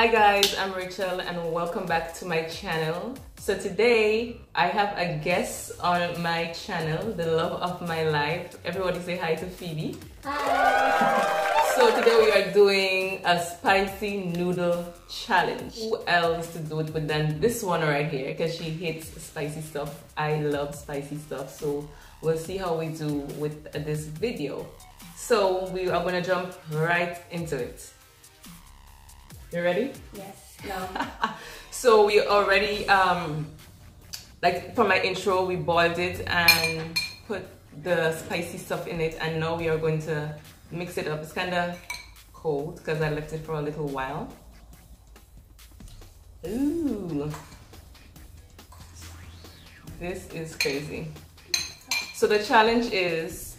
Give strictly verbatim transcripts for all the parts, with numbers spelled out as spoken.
Hi guys, I'm Rachel and welcome back to my channel. So today I have a guest on my channel, the love of my life. Everybody say hi to Phoebe. Hi. So today we are doing a spicy noodle challenge. Who else to do it but then this one right here, because she hates spicy stuff. I love spicy stuff, so we'll see how we do with this video. So we are gonna jump right into it. You ready? Yes. No. So we already, um, like for my intro, we boiled it and put the spicy stuff in it, and now we are going to mix it up. It's kind of cold because I left it for a little while. Ooh. This is crazy. So the challenge is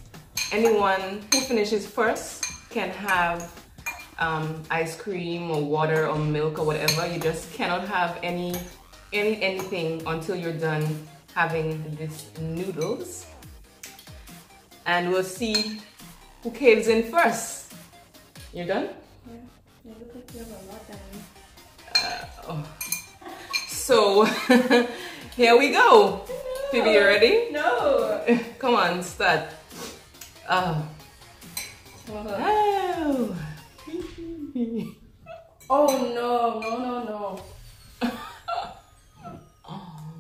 anyone who finishes first can have Um, ice cream or water or milk or whatever. You just cannot have any, any anything until you're done having these noodles. And we'll see who caves in first. You're done? Yeah. You look like you have a lot done. Uh, oh. So here we go. No. Phoebe, you ready? No. Come on, start. Oh. Oh. Oh no, no, no, no. um.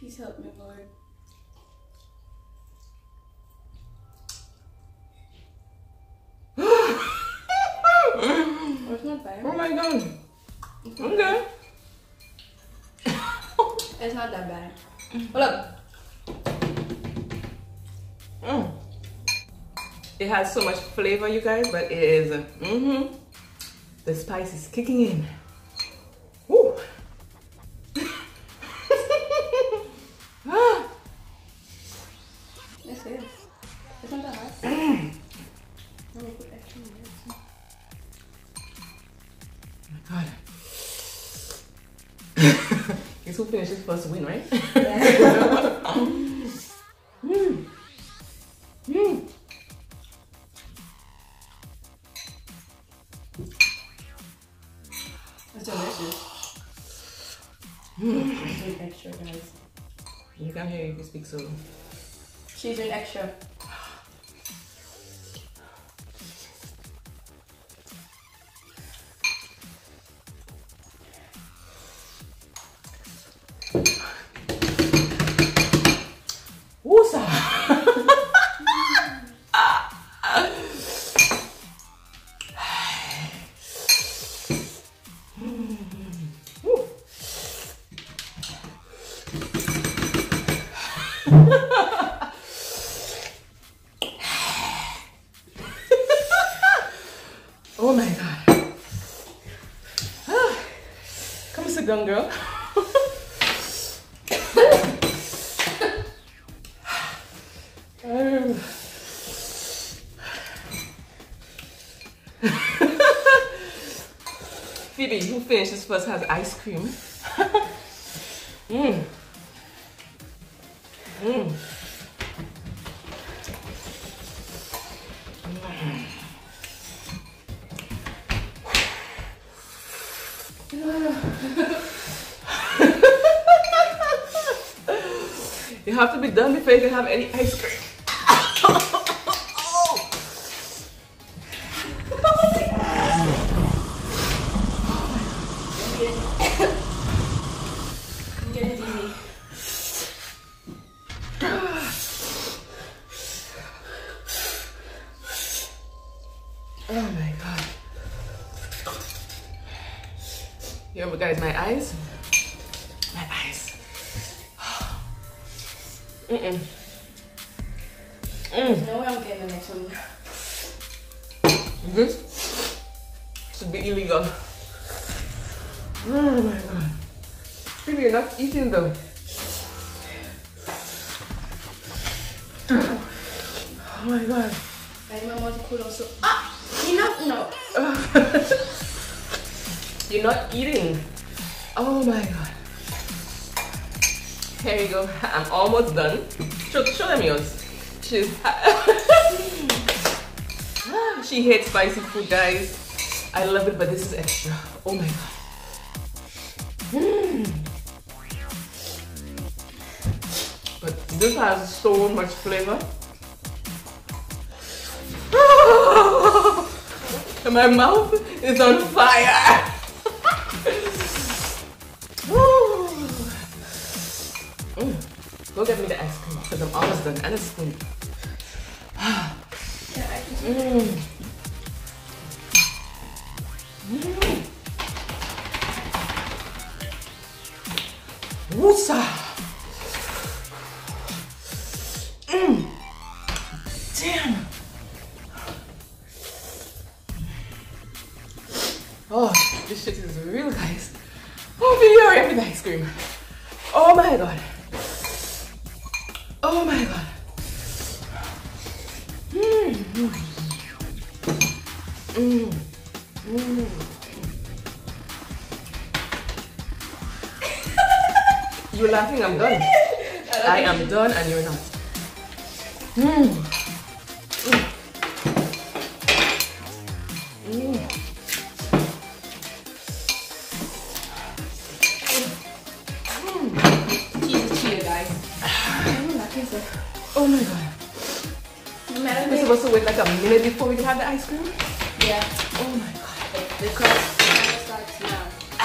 Please help me, Lord. Where's my fire? Oh my god. It's okay. It's not that bad. Hold up. Mm. It has so much flavor, you guys, but it is, mm-hmm, the spice is kicking in. Woo! Ah. This is, it's not that hot. Mm. Oh my god. Guess who finishes first win, right? Yeah. You can't hear if you speak so. She's an extra. Woosa! Oh my god. Ah. Come sit down, girl. um. Phoebe, who finishes first has ice cream. mm. Mm. You have to be done before you can have any ice cream. Oh my god. Here we guys, my eyes. My eyes. Mm-mm. Mm. No way I'm getting the next one. This should be illegal. Oh my god. Maybe you're not eating though. Oh my god. I need my mouth to cool also. Ah! Enough? No. You're not eating. Oh my god. Here you go. I'm almost done. Show, show them yours. She's She hates spicy food, guys. I love it, but this is extra. Oh my god. Mm. But this has so much flavor. And my mouth is on fire. Go get me the ice cream because I'm almost done and it's food. Mm. Mm. Woosa. Mm. Damn. Oh, this shit is real, guys. Oh, baby, I already have the ice cream. Oh my god. Oh my god. Mm. Mm. Mm. You're laughing, I'm done. I am done and you're not. Mm. Mm. Mm. Oh my god. We're supposed to wait like a minute before we can have the ice cream? Yeah. Oh my god. The crust starts now. Oh.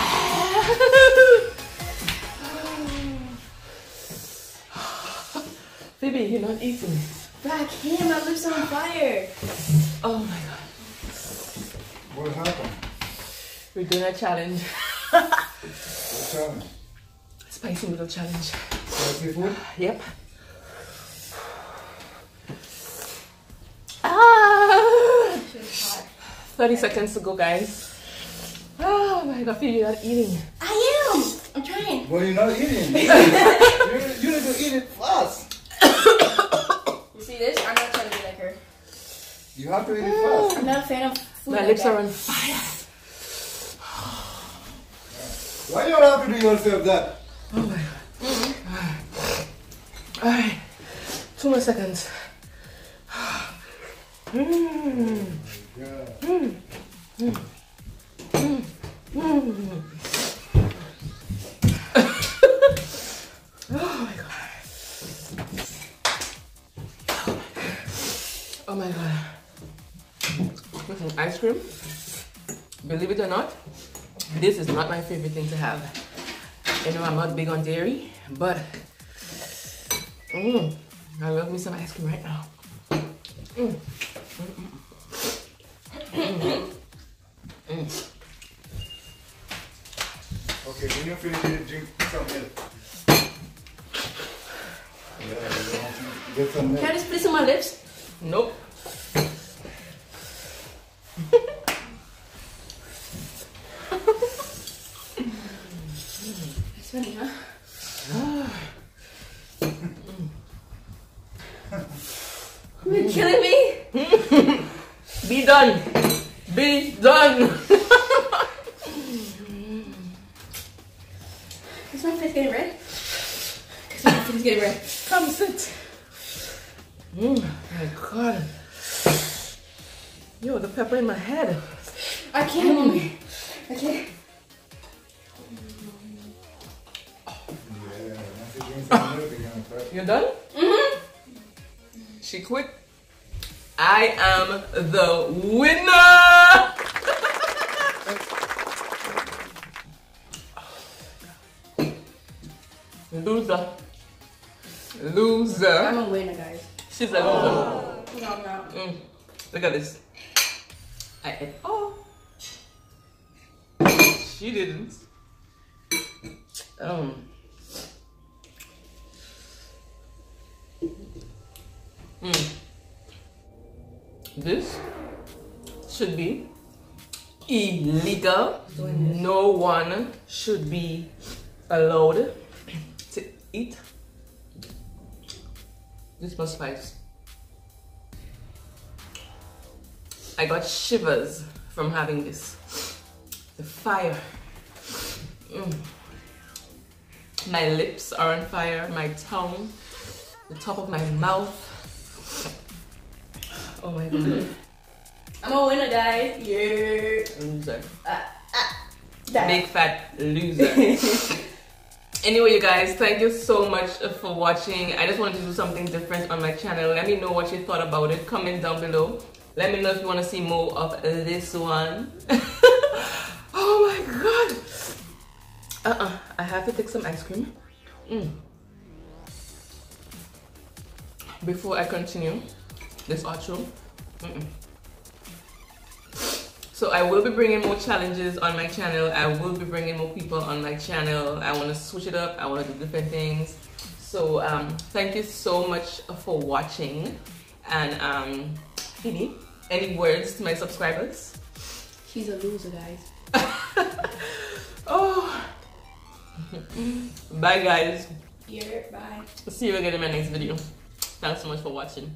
Phoebe, you're not eating. Back here, my lips are on fire. Oh my god. What happened? We're doing a challenge. What challenge? Spicy noodle challenge. Spicy food? Yep. thirty seconds to go, guys. Oh my god, Phoebe, you're not eating. I am! I'm trying. Well, you're not eating. You need to eat it fast. You see this? I'm not trying to be like her. You have to eat it fast. I'm not a fan of food. My like lips that. are on fire. Why do you have to do yourself that? Oh my god. Mm-hmm. Alright. Two more seconds. Mmm. Yeah. Mm. Mm. Mm. Mm. Oh my god. Oh my god. With an ice cream, believe it or not, this is not my favorite thing to have. You know, I'm not big on dairy, but mm, I love me some ice cream right now. Mm. Mm-mm. Mm. Mm. Okay, when you finish it, drink some milk. Yeah, get some milk. Can I just place on my lips? Nope. That's funny, huh? Oh. You're killing me? Be done. Be done. Is my face getting red? Because my face is getting red. Come sit. Oh my god. Yo, the pepper in my head. I can't, mommy. I can't. You're done? Mm-hmm. She quit. I am the winner! Loser. Loser. I'm a winner, guys. She's a oh. loser. No, no. Mm. Look at this. I ate all. She didn't. Um. Mm. This should be illegal. No one should be allowed to eat this much spice. I got shivers from having this. The fire. Mm. My lips are on fire, my tongue, the top of my mouth. Oh my god. I'm a winner, guys. Yeah. Loser. Uh, uh, Big fat loser. Anyway, you guys, thank you so much for watching. I just wanted to do something different on my channel. Let me know what you thought about it. Comment down below. Let me know if you want to see more of this one. Oh my god. Uh-uh. I have to take some ice cream. Mm. Before I continue this outro. Mm-mm. So I will be bringing more challenges on my channel. I will be bringing more people on my channel. I want to switch it up. I want to do different things. So um, thank you so much for watching. And um, Phoebe, any words to my subscribers? She's a loser, guys. Oh, bye, guys. Yeah, bye. See you again in my next video. Thanks so much for watching.